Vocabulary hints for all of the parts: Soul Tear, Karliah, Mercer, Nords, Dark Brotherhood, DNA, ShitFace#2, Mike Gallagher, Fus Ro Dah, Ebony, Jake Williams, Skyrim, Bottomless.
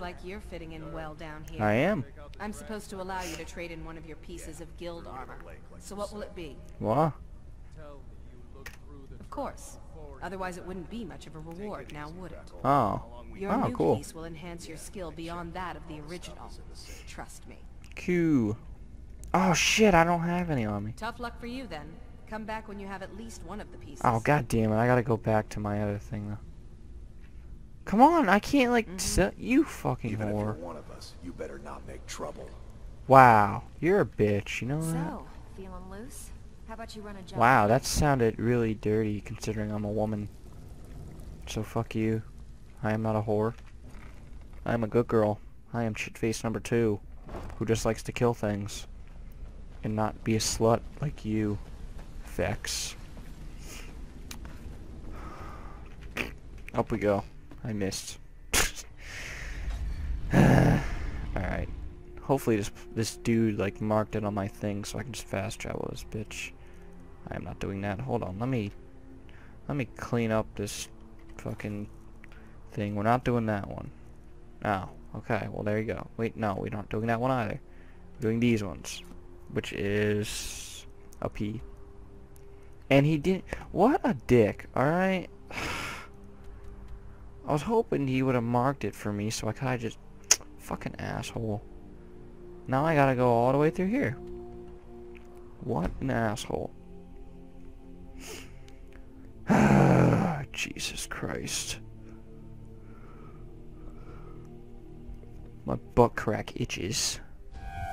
Like you're fitting in well down here. I am. I'm supposed to allow you to trade in one of your pieces of guild armor. So what will it be? What? Of course. Otherwise it wouldn't be much of a reward, now would it? Oh. Your new cool piece will enhance your skill beyond that of the original. Trust me. Q. Oh shit, I don't have any on me. Tough luck for you then. Come back when you have at least one of the pieces. Oh god damn it, I gotta go back to my other thing though. Come on, I can't like you fucking even whore. If you're one of us, you better not make trouble. Wow, you're a bitch, you know that? So, feeling loose? How about you run a job? Wow, that sounded really dirty considering I'm a woman. So fuck you. I am not a whore. I am a good girl. I am shitface number 2 who just likes to kill things and not be a slut like you. Fex. Up we go. I missed. Alright. Hopefully this dude like marked it on my thing so I can just fast travel this bitch. I am not doing that. Hold on. Let me clean up this fucking thing. We're not doing that one. Oh. Okay. Well, there you go. Wait, no. We're not doing that one either. We're doing these ones. Which is a P. And he didn't... What a dick. Alright. I was hoping he would have marked it for me, so I kind of just... Fucking asshole. Now I gotta go all the way through here. What an asshole. Jesus Christ. My butt crack itches.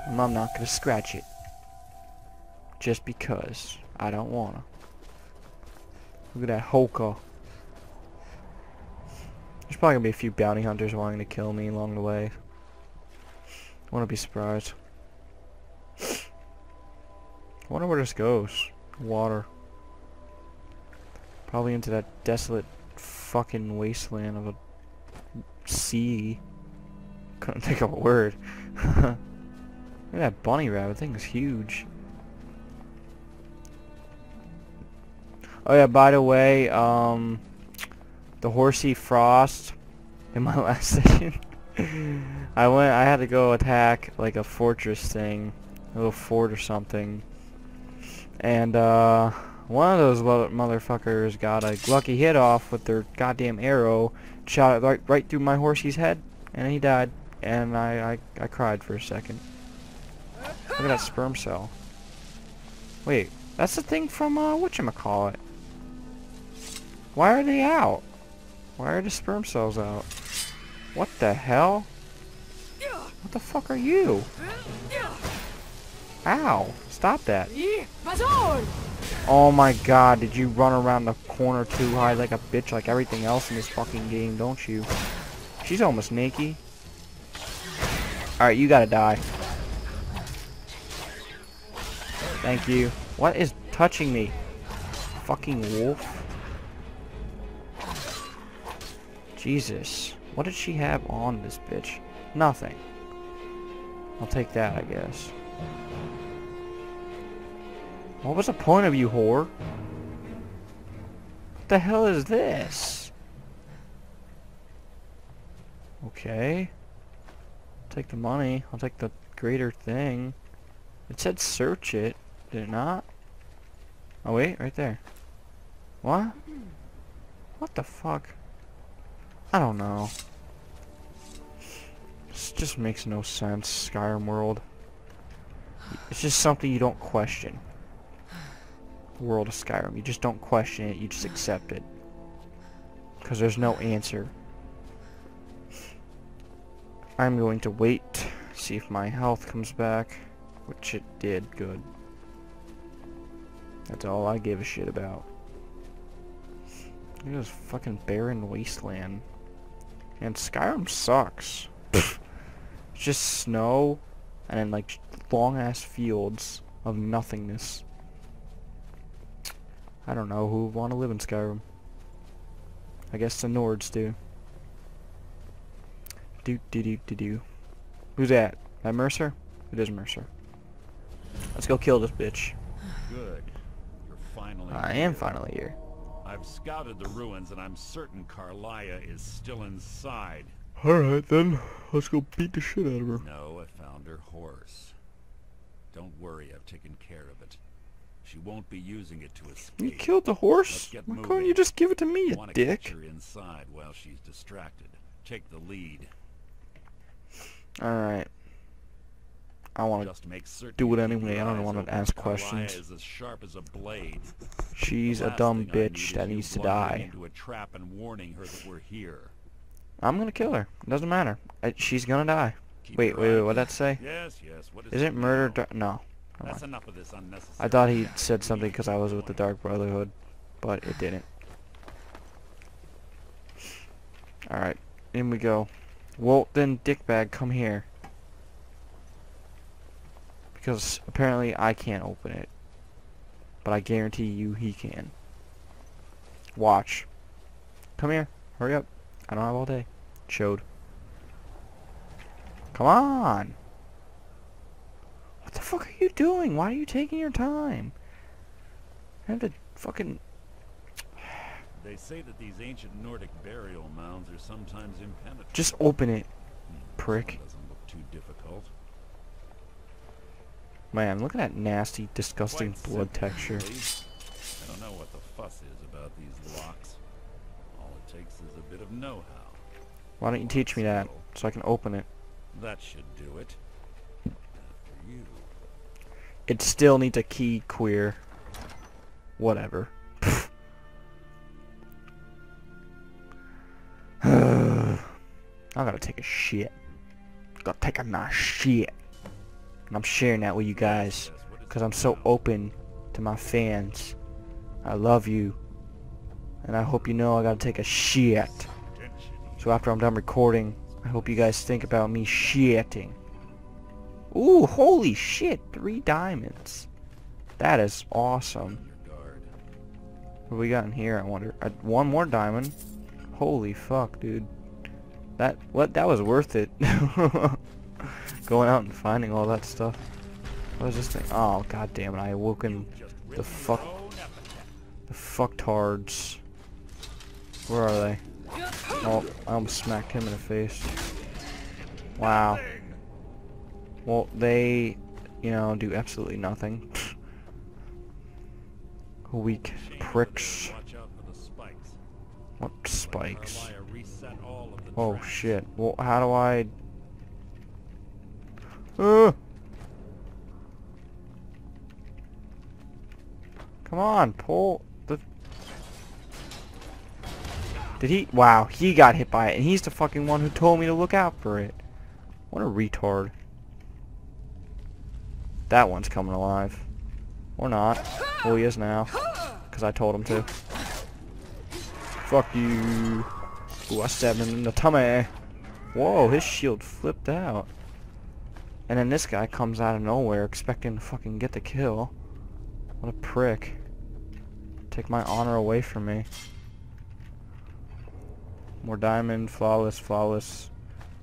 And I'm not gonna scratch it. Just because. I don't wanna. Look at that hoko. There's probably going to be a few bounty hunters wanting to kill me along the way. I wouldn't be surprised. I wonder where this goes. Water. Probably into that desolate fucking wasteland of a sea. Couldn't think of a word. Look at that bunny rabbit. Thing is huge. Oh yeah, by the way, the horsey frost in my last session. I had to go attack like a fortress thing, a little fort or something, and one of those motherfuckers got a lucky hit off with their goddamn arrow, shot it right through my horsey's head, and he died, and I cried for a second. Look at that sperm cell. Wait, that's the thing from whatchamacallit. Why are they out? Why are the sperm cells out? What the hell? What the fuck are you? Ow! Stop that! Oh my god, did you run around the corner too high like a bitch like everything else in this fucking game, don't you? She's almost naked. Alright, you gotta die. Thank you. What is touching me? Fucking wolf. Jesus. What did she have on this bitch? Nothing. I'll take that, I guess. What was the point of you, whore? What the hell is this? Okay. I'll take the money. I'll take the greater thing. It said search it. Did it not? Oh, wait. Right there. What? What the fuck? I don't know. This just makes no sense, Skyrim world. It's just something you don't question. World of Skyrim. You just don't question it, you just accept it. Because there's no answer. I'm going to wait, see if my health comes back. Which it did, good. That's all I give a shit about. Look at this fucking barren wasteland. And Skyrim sucks. It's just snow and then like long ass fields of nothingness. I don't know who would want to live in Skyrim. I guess the Nords do. Who's that? That Mercer? It is Mercer. Let's go kill this bitch. Good. You're finally I am finally here. I've scouted the ruins and I'm certain Karliah is still inside. Alright then, let's go beat the shit out of her. No, I found her horse. Don't worry, I've taken care of it. She won't be using it to escape. You killed the horse? Why couldn't you just give it to me, you dick? Catch her inside while she's distracted. Take the lead. Alright. I want to do it anyway. I don't want to ask questions. Is as sharp as a blade. She's a dumb bitch that needs to die. Into a trap and warning her that we're here. I'm gonna kill her. It doesn't matter. She's gonna die. Wait, what'd that say? Yes. Is it murder? No. That's enough of this unnecessary. I thought he said something because I was with the Dark Brotherhood, but it didn't. All right, in we go. Walton dickbag, come here. Because apparently I can't open it, but I guarantee you he can. Watch. Come here. Hurry up. I don't have all day. Chode. Come on. What the fuck are you doing? Why are you taking your time? I have to fucking... They say that these ancient Nordic burial mounds are sometimes impenetrable. Just open it, prick. Doesn't look too difficult. Man, look at that nasty, disgusting blood texture. I don't know what the fuss is about these locks. All it takes is a bit of know-how. Why don't you teach me that so I can open it? That should do it. After you. It still needs a key, queer. Whatever. I gotta take a shit. Gotta take a nice shit. I'm sharing that with you guys because I'm so open to my fans. I love you, and I hope you know I gotta take a shit. So after I'm done recording, I hope you guys think about me shitting. Ooh, holy shit, 3 diamonds. That is awesome. What do we got in here, I wonder? One more diamond. Holy fuck, dude. That was worth it. Going out and finding all that stuff. What is this thing? Oh, god damn it! I awoken the fucktards. Where are they? Oh, I almost smacked him in the face. Wow. Well, they, you know, do absolutely nothing. Weak pricks. What spikes? Oh shit. Well, how do I? Come on, pull the... Did he... Wow, he got hit by it, and he's the fucking one who told me to look out for it. What a retard. That one's coming alive. Or not. Well, he is now. Because I told him to. Fuck you. Ooh, I stabbed him in the tummy. Whoa, his shield flipped out. And then this guy comes out of nowhere expecting to fucking get the kill. What a prick. Take my honor away from me. More diamond, flawless.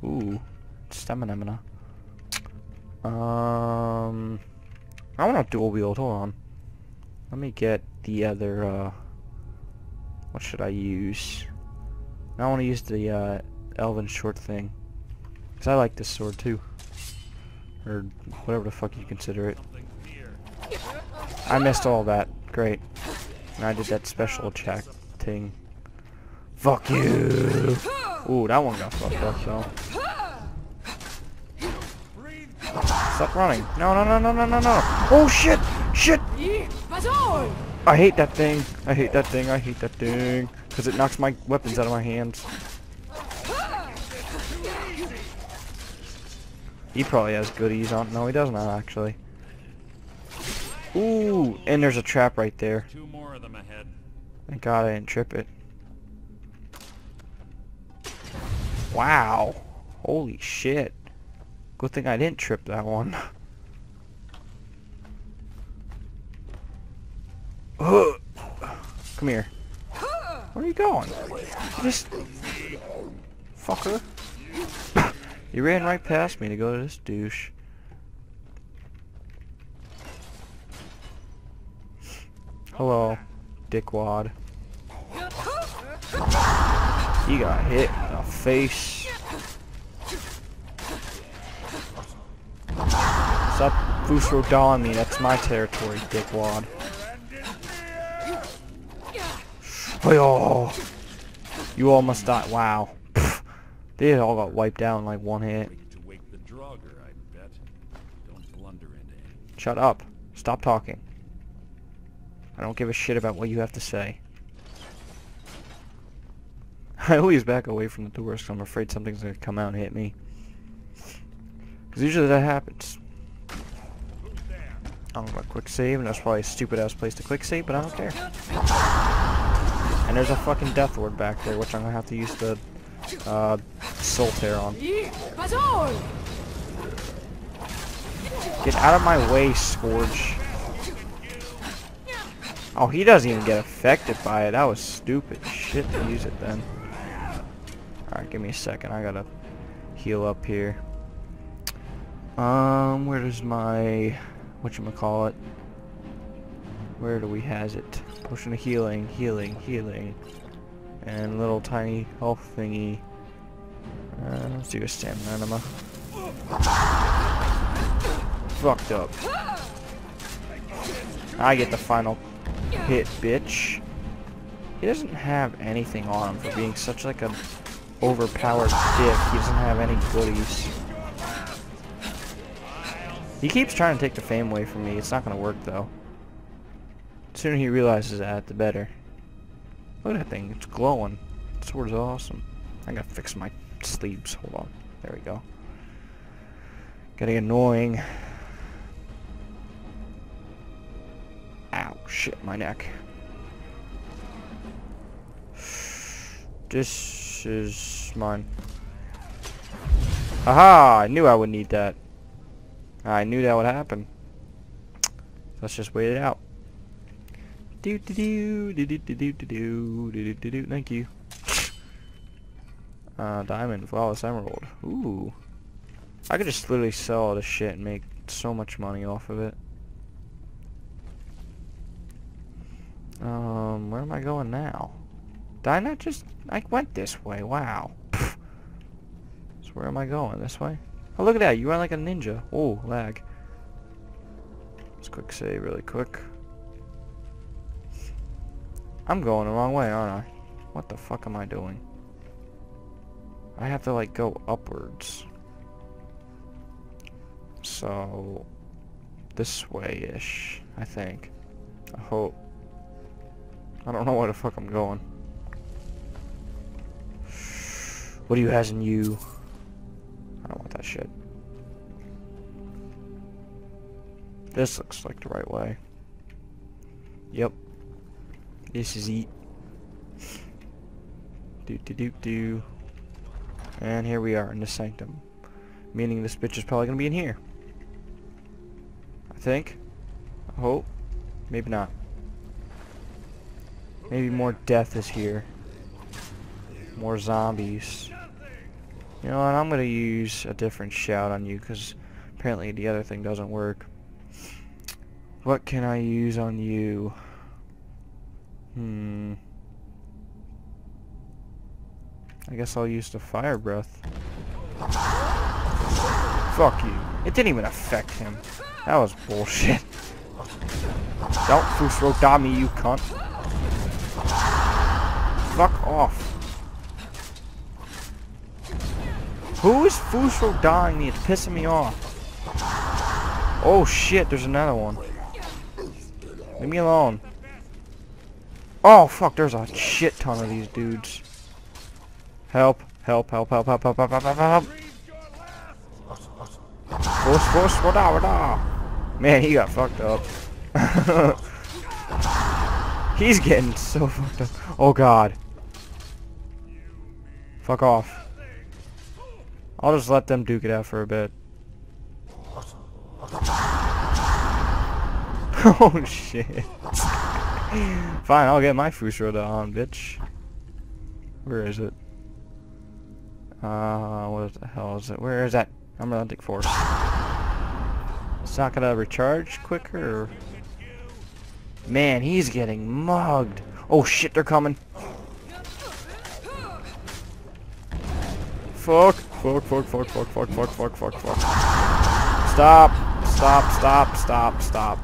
Ooh, stamina. I want to dual wield, hold on. Let me get the other, what should I use? I want to use the, elven short thing. Because I like this sword too. Or whatever the fuck you consider it. I missed all that. Great. And I did that special attack thing. Fuck you! Ooh, that one got fucked up though. Stop running. No. Oh shit! Shit! I hate that thing. I hate that thing. Because it knocks my weapons out of my hands. He probably has goodies on. No, he does not actually. Ooh, and there's a trap right there. 2 more of them ahead. Thank God I didn't trip it. Wow. Holy shit. Good thing I didn't trip that one. Come here. Where are you going? Just fucker. He ran right past me to go to this douche. Hello, dickwad. He got hit in the face. Stop Fus Ro Dah on me, that's my territory, dickwad. Oh, you all must die. Wow. Pfft. They all got wiped out in like one hit. Shut up. Stop talking. I don't give a shit about what you have to say. I always back away from the door because I'm afraid something's going to come out and hit me. Because usually that happens. I don't know about quick save, and that's probably a stupid ass place to quick save, but I don't care. And there's a fucking death ward back there, which I'm gonna have to use the Soul Tear on. Get out of my way, Scourge. Oh, he doesn't even get affected by it. That was stupid shit to use it then. Alright, give me a second. I gotta heal up here. Where does my... whatchamacallit? Where do we has it? Potion of healing, healing, and little tiny health thingy. Let's do a stamina enema. Fucked up. I get the final hit, bitch. He doesn't have anything on him for being such like an overpowered dick. He doesn't have any goodies. He keeps trying to take the fame away from me. It's not gonna work though. The sooner he realizes that, the better. Look at that thing, it's glowing. The sword's awesome. I gotta fix my sleeves. Hold on. There we go. Getting annoying. Ow, shit, my neck. This is mine. Aha! I knew I would need that. I knew that would happen. Let's just wait it out. Do-do-do-do-do-do-do-do-do-do-do-do. Thank you. Diamond, flawless emerald. Ooh. I could just literally sell all this shit and make so much money off of it. Where am I going now? Did I not just... I went this way, wow. So where am I going? This way? Oh, look at that. You run like a ninja. Oh, lag. Let's quick save really quick. I'm going the wrong way, aren't I? What the fuck am I doing? I have to, like, go upwards. So... this way-ish, I think. I hope. I don't know where the fuck I'm going. What do you has in you? I don't want that shit. This looks like the right way. Yep. This is it. Do-do-do-do. And here we are in the sanctum. Meaning this bitch is probably gonna be in here. I think. I hope. Maybe not. Maybe more death is here. More zombies. You know what? I'm gonna use a different shout on you because apparently the other thing doesn't work. What can I use on you? I guess I'll use the fire breath. Fuck you. It didn't even affect him. That was bullshit. Don't Fus Ro Dah me, you cunt. Fuck off. Who is Fus Ro Dah me? It's pissing me off. Oh shit, there's another one. Leave me alone. Oh fuck, there's a shit ton of these dudes. Help, help, help, help, help, help, help, help, help, help. Fus Ro Dah. Man, he got fucked up. He's getting so fucked up. Oh god. Fuck off. I'll just let them duke it out for a bit. Oh shit. Fine, I'll get my Fus Ro Dah on, bitch. Where is it? What the hell is it? Where is that? I'm Romantic Force. It's not gonna recharge quicker? Or... man, he's getting mugged. Oh shit, they're coming. Fuck, fuck, fuck, fuck, fuck, fuck, fuck, fuck, fuck, fuck. Stop. Stop.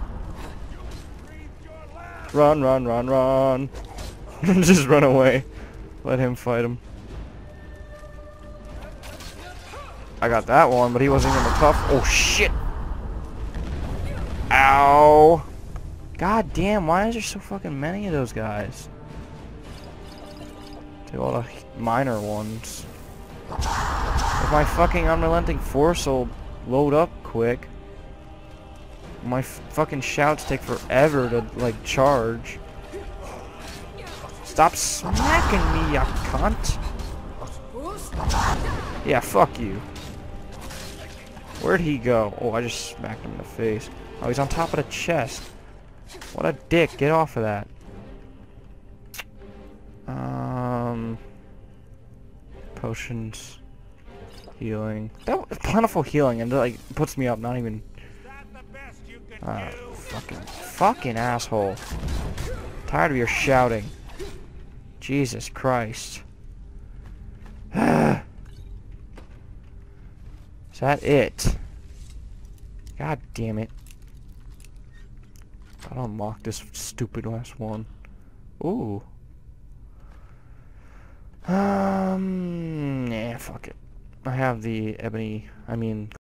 Run. Just run away. Let him fight him. I got that one, but he wasn't even tough. Oh, shit. Ow. God damn, why is there so fucking many of those guys? Do all the minor ones. If my fucking unrelenting force will load up quick, my fucking shouts take forever to, like, charge. Stop smacking me, you cunt. Yeah, fuck you. Where'd he go? Oh, I just smacked him in the face. Oh, he's on top of the chest. What a dick. Get off of that. Potions. Healing. That plentiful healing, and like puts me up, not even... fucking asshole. Tired of your shouting. Jesus Christ. Is that it? God damn it. I'll unlock this stupid last one. Ooh. Yeah, fuck it. I have the ebony,